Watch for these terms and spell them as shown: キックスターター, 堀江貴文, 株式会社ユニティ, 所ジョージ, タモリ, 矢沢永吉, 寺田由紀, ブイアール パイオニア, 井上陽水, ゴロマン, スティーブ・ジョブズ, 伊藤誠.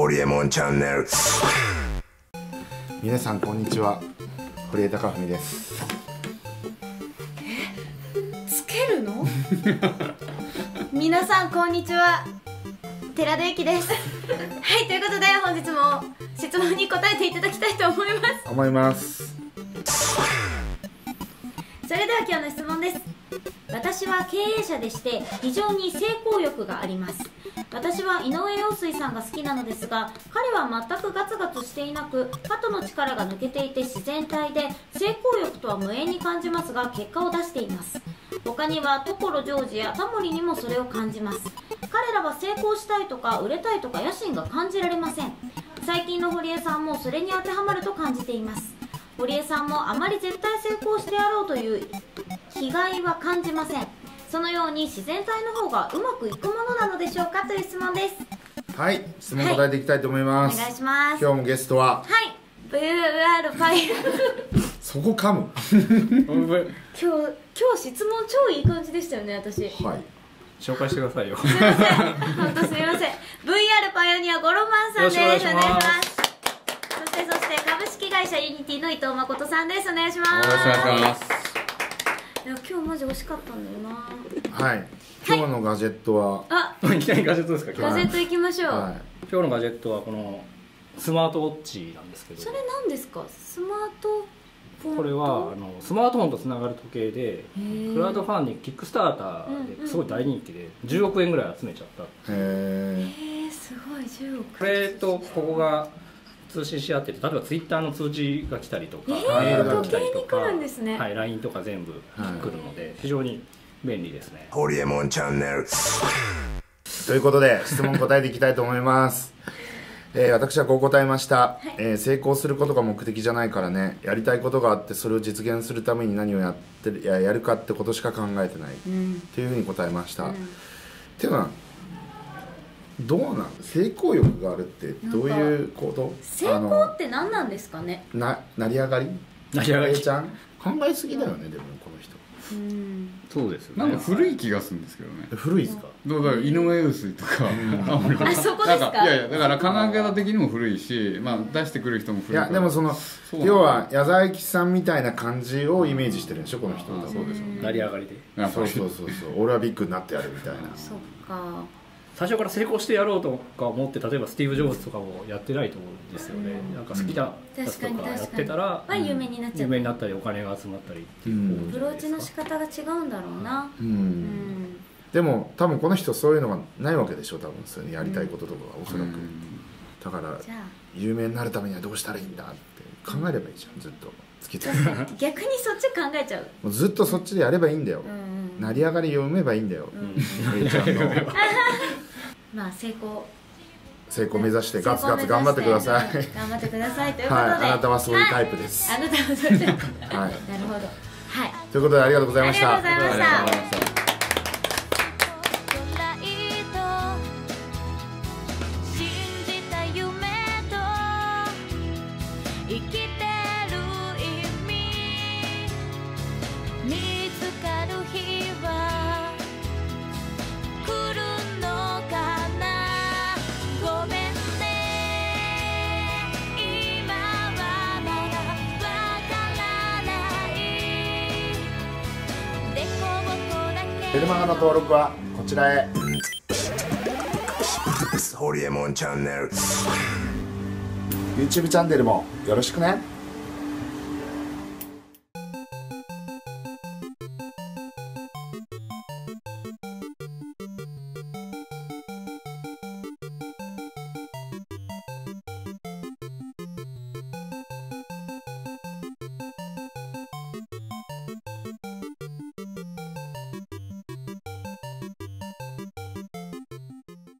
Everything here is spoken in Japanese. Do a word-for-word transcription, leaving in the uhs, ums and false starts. ホリエモンチャンネル。皆さんこんにちは、堀江貴文です。え、つけるの？皆さんこんにちは、寺田由紀です。はい、ということで本日も質問に答えていただきたいと思います思いますそれでは今日の質問です。私は経営者でして非常に成功欲があります。私は井上陽水さんが好きなのですが、彼は全くガツガツしていなく、肩の力が抜けていて自然体で、成功欲とは無縁に感じますが結果を出しています。他には所ジョージやタモリにもそれを感じます。彼らは成功したいとか売れたいとか野心が感じられません。最近の堀江さんもそれに当てはまると感じています。堀江さんもあまり絶対成功してやろうという気概は感じません。そのように自然体の方がうまくいくものなのでしょうか、という質問です。はい、質問答えていきたいと思います、はい、お願いします。今日もゲストははい ブイアール パイロそこ噛む今日今日質問超いい感じでしたよね。私はい紹介してくださいよ。すいません、本当すみません。 ブイアール パイオニアゴロマンさんです。お願いします。そしてそして株式会社ユニティの伊藤誠さんです。お願いします。お願いします。いや今日マジ惜しかったんだよな。はい、今日のガジェットは、あ、いきなりガジェットですか。ガジェット行きましょう。今日のガジェットはこのスマートウォッチなんですけど、それ何ですか？スマートフォン。これはあのスマートフォンとつながる時計で、クラウドファンディング、キックスターターですごい大人気でじゅうおくえんぐらい集めちゃった。へえ、すごい。じゅうおく。これとここが通信し合ってて、例えばツイッターの通知が来たりとか、メールが来たりとか、はい、ライン とか全部来るので、非常に便利ですね。ホリエモンチャンネル。ということで質問答えていきたいと思います。えー、私はこう答えました、はい。えー、成功することが目的じゃないからね、やりたいことがあって、それを実現するために何をやってる、や、やるかってことしか考えてない、うん、というふうに答えました。うん、っていうのはどうなん？成功欲があるってどういうこと？成功って何なんですかね。な、成り上がり？成り上がりちゃん？考えすぎだよね、でもこの人。そうですよね。なんか古い気がするんですけどね。古いですか？どうだろう、井上陽水とか。あ、そこですか？いやいや、だから考え方的にも古いし、まあ出してくる人も古い。いや、でもその要は矢沢永吉さんみたいな感じをイメージしてるんでしょ、この人。そうですよね。成り上がりで。そうそうそうそう。俺はビッグになってやるみたいな。そっか。最初から成功してやろうとか思って、例えばスティーブ・ジョブズとかもやってないと思うんですよね。なんか好きなやつとかやってたら有名になっちゃう、有名になったりお金が集まったりっていうアプローチの仕方が違うんだろうな。でも多分この人そういうのがないわけでしょ、多分そういうやりたいこととかはおそらく。だから有名になるためにはどうしたらいいんだって考えればいいじゃん、ずっと突き詰めて。逆にそっち考えちゃう。ずっとそっちでやればいいんだよ。成り上がり読めばいいんだよ。まあ成功成功目指してガツガツ頑張ってください。頑張ってくださいということで、はい、あなたはそういうタイプです。あなたはそういうタイプ。はい。なるほど。はい。ということでありがとうございました。ありがとうございました。フェルマガの登録はこちらへ。ホリエモンチャンネル ユーチューブ チャンネルもよろしくね。